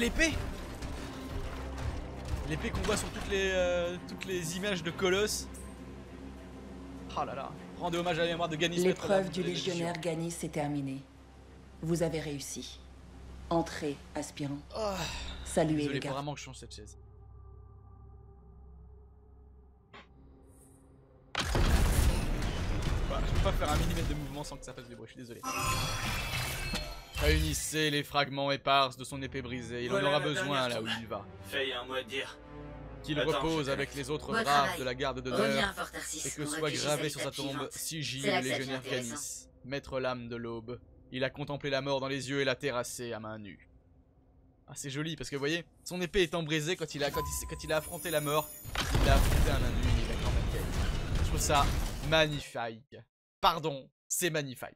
L'épée, l'épée qu'on voit sur toutes les, euh, toutes les images de Colosses. Ah oh là là, rendez hommage à la mémoire de Ganis. L'épreuve du légionnaire Ganis est terminée. Vous avez réussi. Entrez, aspirant. Oh, saluez désolé, les gars. Vraiment que je change cette chaise. Bah, je peux pas faire un millimètre de mouvement sans que ça fasse du bruit. Je suis désolé. Réunissez les fragments épars de son épée brisée, il voilà en aura besoin là où il va. Fais un mot à dire. Qu'il repose avec les autres braves de la garde d'honneur et que soit gravé sur sa tombe Sigil, le légionnaire Ganis, maître l'âme de l'aube. Il a contemplé la mort dans les yeux et l'a terrassé à main nue. Ah, c'est joli parce que vous voyez, son épée étant brisée, quand il a, quand il, quand il a affronté la mort, il a affronté un main nue, il a quand même gagné. Je trouve ça magnifique. Pardon, c'est magnifique.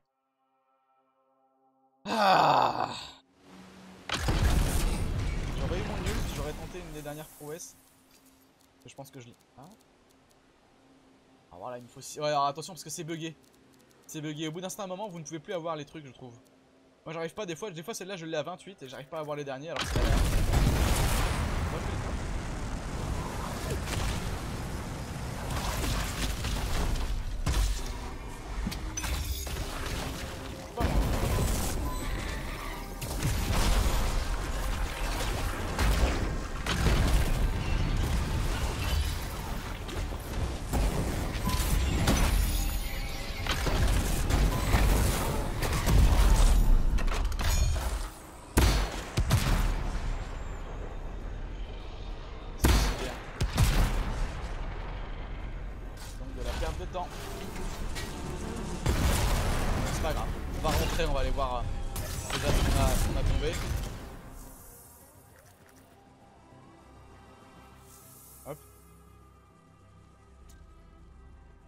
Ah, j'aurais eu mon nul si j'aurais tenté une des dernières prouesses. Je pense que je l'ai. Hein, ah voilà, il me faut. Ouais, alors attention parce que c'est bugué. C'est bugué. Au bout d'un certain moment, vous ne pouvez plus avoir les trucs, je trouve. Moi, j'arrive pas des fois. Des fois, celle-là, je l'ai à vingt-huit et j'arrive pas à avoir les derniers. Alors c'est. Moi, je fais le temps.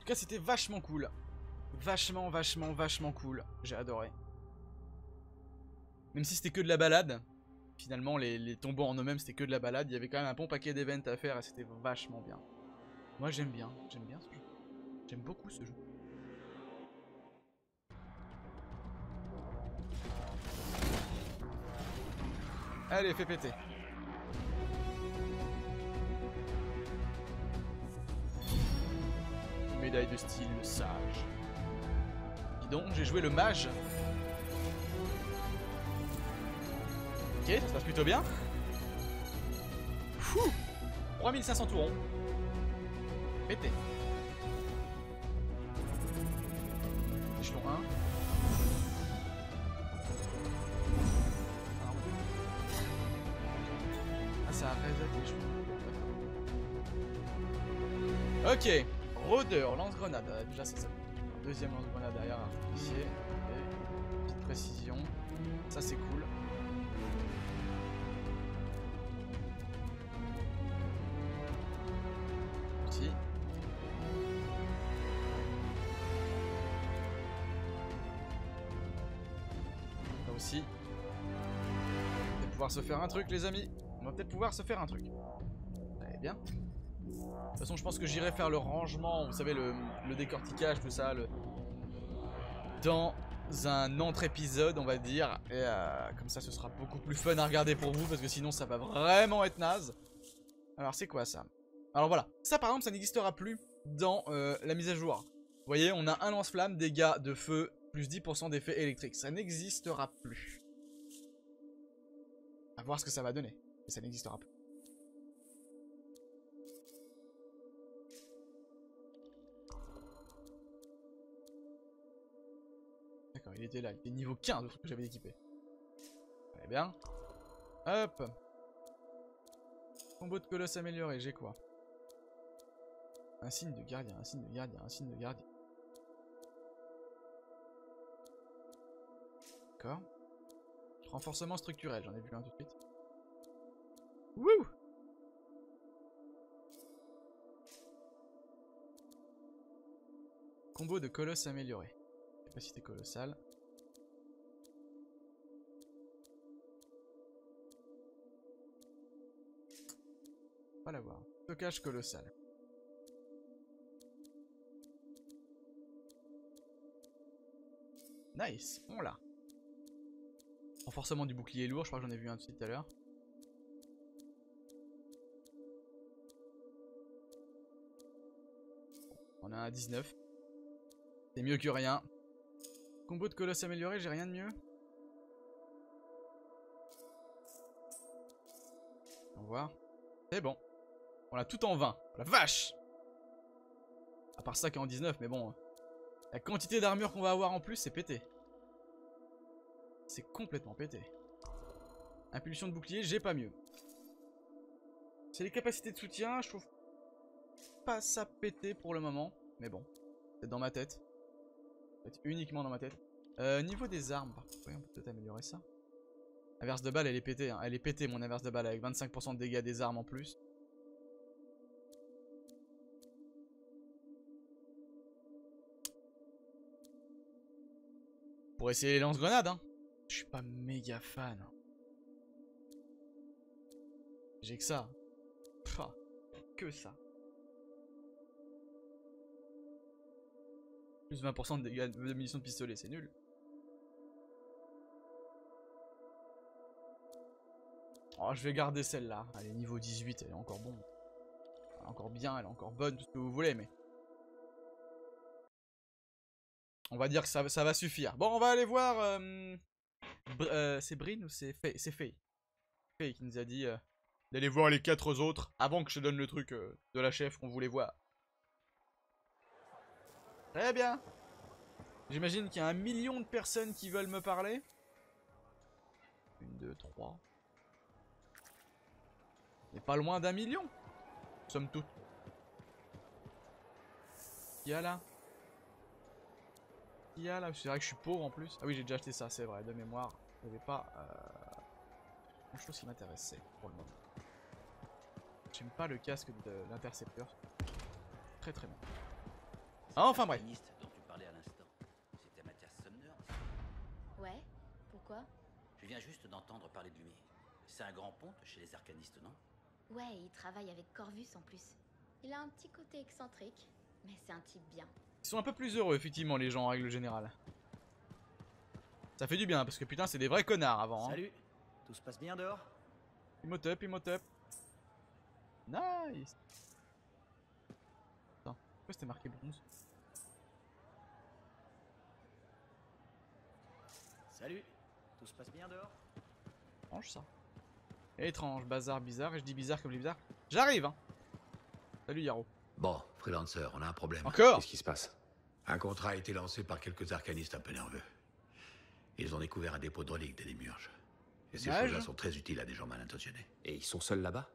En tout cas, c'était vachement cool. Vachement, vachement, vachement cool. J'ai adoré. Même si c'était que de la balade, finalement, les, les tombeaux en eux-mêmes, c'était que de la balade. Il y avait quand même un bon paquet d'events à faire et c'était vachement bien. Moi, j'aime bien. J'aime bien ce jeu. J'aime beaucoup ce jeu. Allez, fais péter. Médaille de style, le sage. Dis donc, j'ai joué le mage. Ok, ça se passe plutôt bien. Fou, trois mille cinq cents tourons. Pété. Échelon un. Ah, ça arrête les cheveux. Ok. Rôdeur, lance-grenade, ah, déjà c'est ça. Deuxième lance-grenade derrière l'artificier. Petite précision. Ça c'est cool. Petit. ici. On va peut-être pouvoir se faire un truc, les amis. On va peut-être pouvoir se faire un truc. Allez, bien. De toute façon, je pense que j'irai faire le rangement, vous savez, le, le décortiquage, tout ça, le... dans un autre épisode, on va dire. Et euh, comme ça, ce sera beaucoup plus fun à regarder pour vous, parce que sinon, ça va vraiment être naze. Alors, c'est quoi, ça? Alors, voilà. Ça, par exemple, ça n'existera plus dans euh, la mise à jour. Vous voyez, on a un lance-flamme, dégâts de feu, plus dix pour cent d'effet électrique. Ça n'existera plus. À voir ce que ça va donner. Mais ça n'existera plus. D'accord, il était là. Il était niveau quinze de ce que j'avais équipé. Allez, bien. Hop. Combo de colosse amélioré, j'ai quoi? Un signe de gardien, un signe de gardien, un signe de gardien. D'accord. Renforcement structurel, j'en ai vu un tout de suite. Wouh! Combo de colosse amélioré. Capacité colossale. On va l'avoir. Stockage colossal. Nice, on l'a. Renforcement du bouclier lourd, je crois que j'en ai vu un tout à l'heure. On a un dix-neuf. C'est mieux que rien. Combo de colosse amélioré, j'ai rien de mieux. On va voir. C'est bon. On l'a tout en vingt. La vache! À part ça qui est en dix-neuf, mais bon... La quantité d'armure qu'on va avoir en plus, c'est pété. C'est complètement pété. Impulsion de bouclier, j'ai pas mieux. C'est les capacités de soutien, je trouve pas ça pété pour le moment. Mais bon, c'est dans ma tête. C'est uniquement dans ma tête. Euh, niveau des armes, par contre, oui, on peut peut-être améliorer ça. Inverse de balle, elle est pétée. Hein. Elle est pétée, mon inverse de balle, avec vingt-cinq pour cent de dégâts des armes en plus. Pour essayer les lance-grenades, hein. Je suis pas méga fan. J'ai que ça. Pfff, que ça. Plus vingt pour cent de dégâts de munitions de pistolet, c'est nul. Oh, je vais garder celle-là. Elle est niveau dix-huit, elle est encore bonne. Elle est encore bien, elle est encore bonne, tout ce que vous voulez, mais... On va dire que ça, ça va suffire. Bon, on va aller voir... Euh, Br euh, c'est Brynn ou c'est Faye? C'est Faye. Faye qui nous a dit euh, d'aller voir les quatre autres avant que je donne le truc euh, de la chef qu'on voulait voir. Très bien. J'imagine qu'il y a un million de personnes qui veulent me parler. Une, deux, trois. On n'est pas loin d'un million. Somme toute. Il y a là. Il y a là, c'est vrai que je suis pauvre en plus. Ah oui, j'ai déjà acheté ça, c'est vrai, de mémoire. Il n'y avait pas euh, une chose qui m'intéressait pour le moment. J'aime pas le casque de l'intercepteur. Très très bon. Ah, enfin bref. Dont tu parlais à l'instant. C'était Mathias Sumner. Ouais, pourquoi? Je viens juste d'entendre parler de lui. C'est un grand ponte chez les arcanistes, non? Ouais, il travaille avec Corvus en plus. Il a un petit côté excentrique, mais c'est un type bien. Ils sont un peu plus heureux, effectivement, les gens, en règle générale. Ça fait du bien, parce que putain, c'est des vrais connards avant. Hein. Salut, tout se passe bien dehors? Imotep, imotep. Nice. Attends, pourquoi c'était marqué bronze? Salut, tout se passe bien dehors? Étrange ça. Étrange, bazar, bizarre, et je dis bizarre comme je dis bizarre. J'arrive, hein. Salut Yarrow. Bon, freelancer, on a un problème. Encore? Qu'est-ce qui se passe? Un contrat a été lancé par quelques arcanistes un peu nerveux. Ils ont découvert un dépôt de reliques des Démiurges. Et ces choses-là sont très utiles à des gens mal intentionnés. Et ils sont seuls là-bas?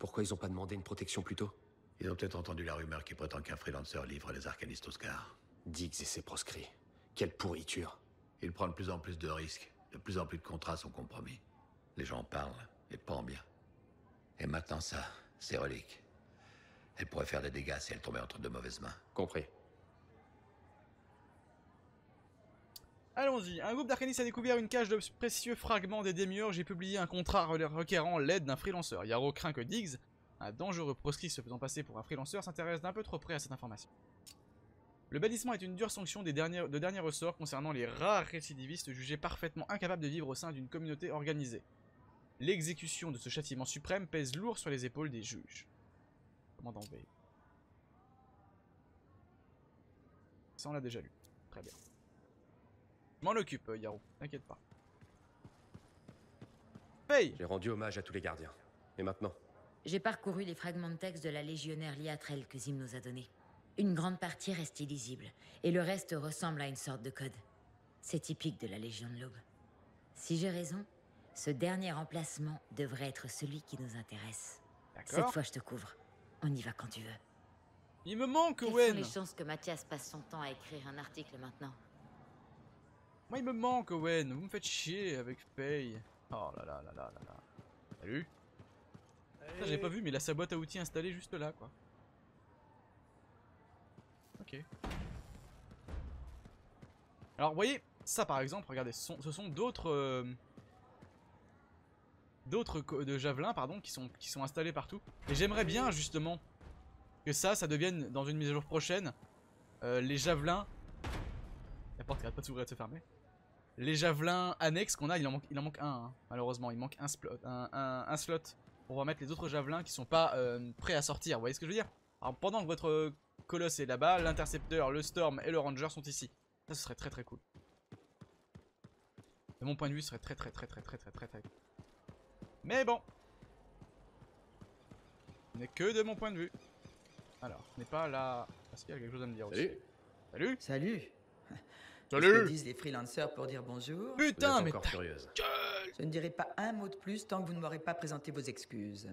Pourquoi ils ont pas demandé une protection plus tôt? Ils ont peut-être entendu la rumeur qui prétend qu'un freelancer livre les arcanistes au SCAR. Diggs et ses proscrits. Quelle pourriture. Il prend de plus en plus de risques. De plus en plus de contrats sont compromis. Les gens en parlent, et pas en bien. Et maintenant ça, ces reliques. Elle pourrait faire des dégâts si elle tombait entre de mauvaises mains. Compris. Allons-y. Un groupe d'arcanistes a découvert une cache de précieux fragments des Démiurges et publié un contrat requérant l'aide d'un freelanceur. Yarrow craint que Diggs, un dangereux proscrit se faisant passer pour un freelanceur, s'intéresse d'un peu trop près à cette information. Le bannissement est une dure sanction des derniers, de dernier ressort concernant les rares récidivistes jugés parfaitement incapables de vivre au sein d'une communauté organisée. L'exécution de ce châtiment suprême pèse lourd sur les épaules des juges. Commandant B. Ça, on l'a déjà lu. Très bien. Je m'en occupe, euh, Yarrow. T'inquiète pas. Paye! J'ai rendu hommage à tous les gardiens. Et maintenant? J'ai parcouru les fragments de texte de la légionnaire Liatrelle que Zim nous a donné. Une grande partie reste illisible, et le reste ressemble à une sorte de code. C'est typique de la Légion de l'Aube. Si j'ai raison, ce dernier emplacement devrait être celui qui nous intéresse. Cette fois, je te couvre. On y va quand tu veux. Il me manque, Owen! Quelles sont les chances que Mathias passe son temps à écrire un article maintenant? Moi, il me manque, Owen. Vous me faites chier avec Paye. Oh là là là là là là. Salut. Hey. J'ai pas vu, mais il a sa boîte à outils installée juste là, quoi. Ok. Alors, vous voyez, ça par exemple, regardez, ce sont, ce sont d'autres euh, d'autres de javelins, pardon, qui sont, qui sont installés partout. Et j'aimerais bien, justement, que ça, ça devienne, dans une mise à jour prochaine, euh, les javelins... La porte n'arrête pas de s'ouvrir et de se fermer. Les javelins annexes qu'on a, il en manque, il en manque un, hein, malheureusement. Il manque un, splot, un, un, un slot pour remettre les autres javelins qui sont pas euh, prêts à sortir. Vous voyez ce que je veux dire? Alors, pendant que votre... Euh, Colosse est là-bas, l'intercepteur, le Storm et le Ranger sont ici. Ça, ce serait très très cool. De mon point de vue, ce serait très très très très très très très très. Mais bon, ce n'est que de mon point de vue. Alors, ce n'est pas là. Parce qu'il y a quelque chose à me dire aussi. Salut. Salut. Salut. Qu'est-ce que disent les freelancers pour dire bonjour? Putain, mais ta curieuse. Gueule. Je ne dirai pas un mot de plus tant que vous ne m'aurez pas présenté vos excuses.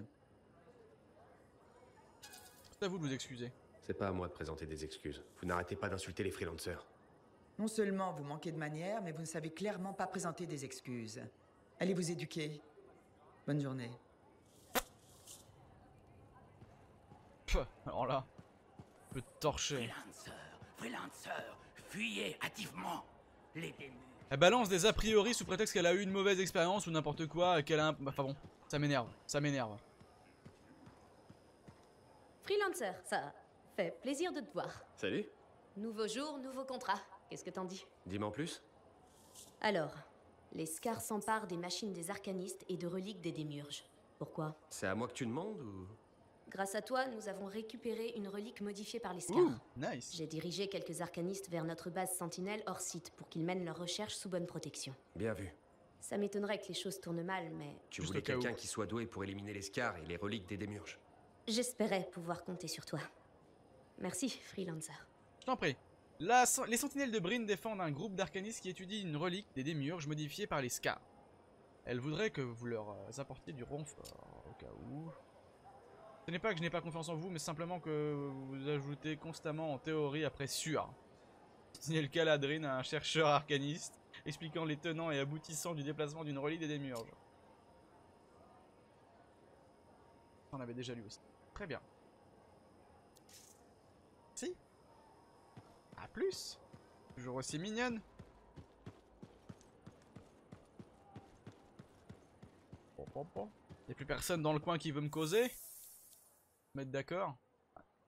C'est à vous de vous excuser. C'est pas à moi de présenter des excuses. Vous n'arrêtez pas d'insulter les freelancers. Non seulement vous manquez de manières, mais vous ne savez clairement pas présenter des excuses. Allez vous éduquer. Bonne journée. Pff, alors là, je peux te torcher. Freelancers, freelancers, fuyez hâtivement. Les démuses. Elle balance des a priori sous prétexte qu'elle a eu une mauvaise expérience ou n'importe quoi, qu'elle a un... Enfin bon, ça m'énerve, ça m'énerve. Freelancers, ça... Fait plaisir de te voir. Salut. Nouveau jour, nouveau contrat. Qu'est-ce que t'en dis? Dis-moi en plus. Alors, les SCAR s'emparent des machines des arcanistes et de reliques des démiurges. Pourquoi? C'est à moi que tu demandes ou? Grâce à toi, nous avons récupéré une relique modifiée par les SCAR. Ouh, nice. J'ai dirigé quelques arcanistes vers notre base Sentinelle hors site pour qu'ils mènent leurs recherches sous bonne protection. Bien vu. Ça m'étonnerait que les choses tournent mal, mais... Tu voulais quelqu'un qui soit doué pour éliminer les SCAR et les reliques des démiurges. J'espérais pouvoir compter sur toi. Merci, Freelancer. Je t'en prie. La, les sentinelles de Brynn défendent un groupe d'arcanistes qui étudie une relique des démiurges modifiée par les SCAR. Elles voudraient que vous leur apportiez du renfort, au cas où... Ce n'est pas que je n'ai pas confiance en vous, mais simplement que vous ajoutez constamment en théorie après sûr. Signé le Caladrin à un chercheur arcaniste, expliquant les tenants et aboutissants du déplacement d'une relique des démiurges. On avait déjà lu aussi. Très bien. Merci. À plus. Toujours aussi mignonne. Bon, bon, bon. Y'a plus personne dans le coin qui veut me causer. Mettre d'accord.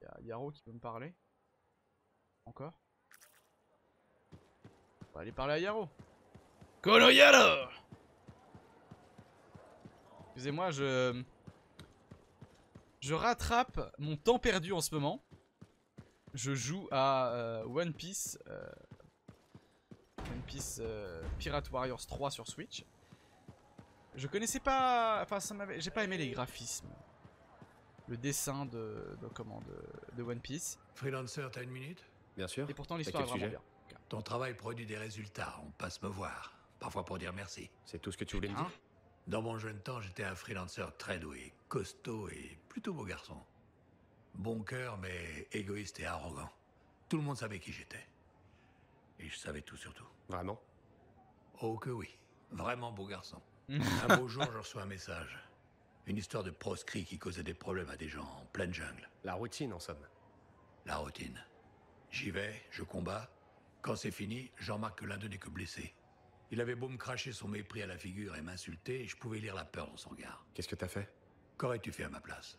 Y'a Yarrow qui peut me parler. Encore. On va aller parler à Yarrow. Colo Yarrow. Excusez-moi, je... Je rattrape mon temps perdu en ce moment. Je joue à euh, One Piece, euh, One Piece euh, Pirate Warriors trois sur Switch. Je connaissais pas, enfin ça m'avait, j'ai pas aimé les graphismes, le dessin de, de comment de, de One Piece. Freelancer, t'as une minute? Bien sûr. Et pourtant l'histoire est vraiment bien. Ton travail produit des résultats, on passe me voir, parfois pour dire merci. C'est tout ce que tu voulais me dire? Dans mon jeune temps, j'étais un freelancer très doué, costaud et plutôt beau garçon. Bon cœur, mais égoïste et arrogant. Tout le monde savait qui j'étais. Et je savais tout surtout. Vraiment? Oh que oui. Vraiment beau garçon. Un beau jour, je reçois un message. Une histoire de proscrit qui causait des problèmes à des gens en pleine jungle. La routine, en somme. La routine. J'y vais, je combats, Quand c'est fini, je remarque que l'un d'eux n'est que blessé. Il avait beau me cracher son mépris à la figure et m'insulter, je pouvais lire la peur dans son regard. Qu'est-ce que t'as fait? Qu'aurais-tu fait à ma place?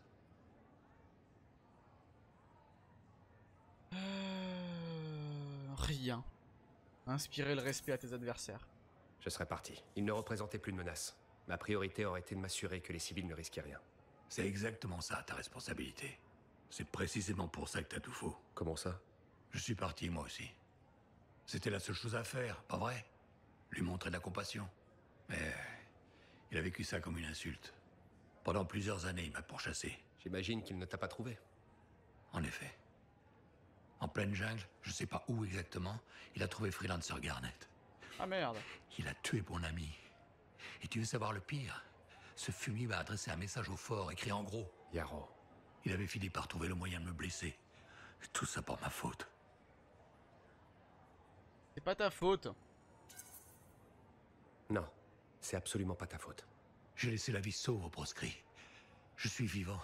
Euh... Rien. Inspirer le respect à tes adversaires. Je serais parti. Il ne représentait plus de menace. Ma priorité aurait été de m'assurer que les civils ne risquaient rien. C'est exactement ça, ta responsabilité. C'est précisément pour ça que t'as tout faux. Comment ça? Je suis parti, moi aussi. C'était la seule chose à faire, pas vrai? Lui montrer de la compassion. Mais... il a vécu ça comme une insulte. Pendant plusieurs années, il m'a pourchassé. J'imagine qu'il ne t'a pas trouvé. En effet. En pleine jungle, je sais pas où exactement, il a trouvé Freelancer Garnett. Ah merde. Il a tué mon ami. Et tu veux savoir le pire? Ce fumier m'a adressé un message au fort, écrit en gros. Yarrow. Il avait fini par trouver le moyen de me blesser. Tout ça pour ma faute. C'est pas ta faute. Non, c'est absolument pas ta faute. J'ai laissé la vie sauve aux proscrits. Je suis vivant.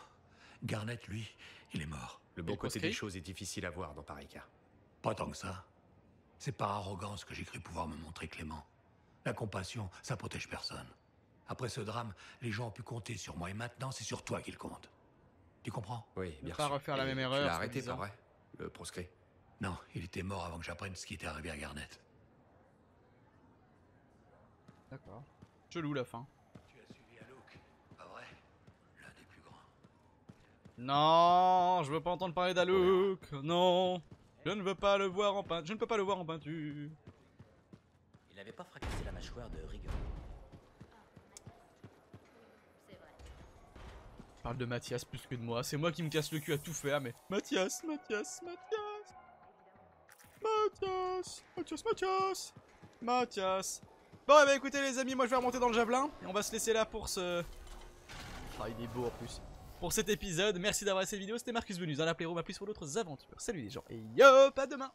Garnett, lui, il est mort. Le bon côté des choses est difficile à voir dans pareil cas. Pas tant que ça. C'est par arrogance que j'ai cru pouvoir me montrer clément. La compassion, ça protège personne. Après ce drame, les gens ont pu compter sur moi et maintenant, c'est sur toi qu'ils comptent. Tu comprends? Oui, bien sûr. Pas refaire la même erreur. Tu l'as arrêté, pas vrai? Le proscrit? Non, il était mort avant que j'apprenne ce qui était arrivé à Garnett. D'accord. Chelou la fin. Tu as suivi Alok, pas vrai? L'un des plus grands. Non, je veux pas entendre parler d'Alok. Non, je ne veux pas le voir en peinture. Je ne peux pas le voir en peinture. Il n'avait pas fracassé la mâchoire de Rigor. Je parle de Mathias plus que de moi. C'est moi qui me casse le cul à tout faire, mais Mathias, Mathias, Mathias. Mathias, Mathias, Mathias, Mathias. Bon bah écoutez les amis, moi je vais remonter dans le javelin et on va se laisser là pour ce... Ah il est beau en plus. Pour cet épisode, merci d'avoir regardé cette vidéo, c'était Marcus Bonus dans la Playroom, à plus pour d'autres aventures. Salut les gens et hop, à demain.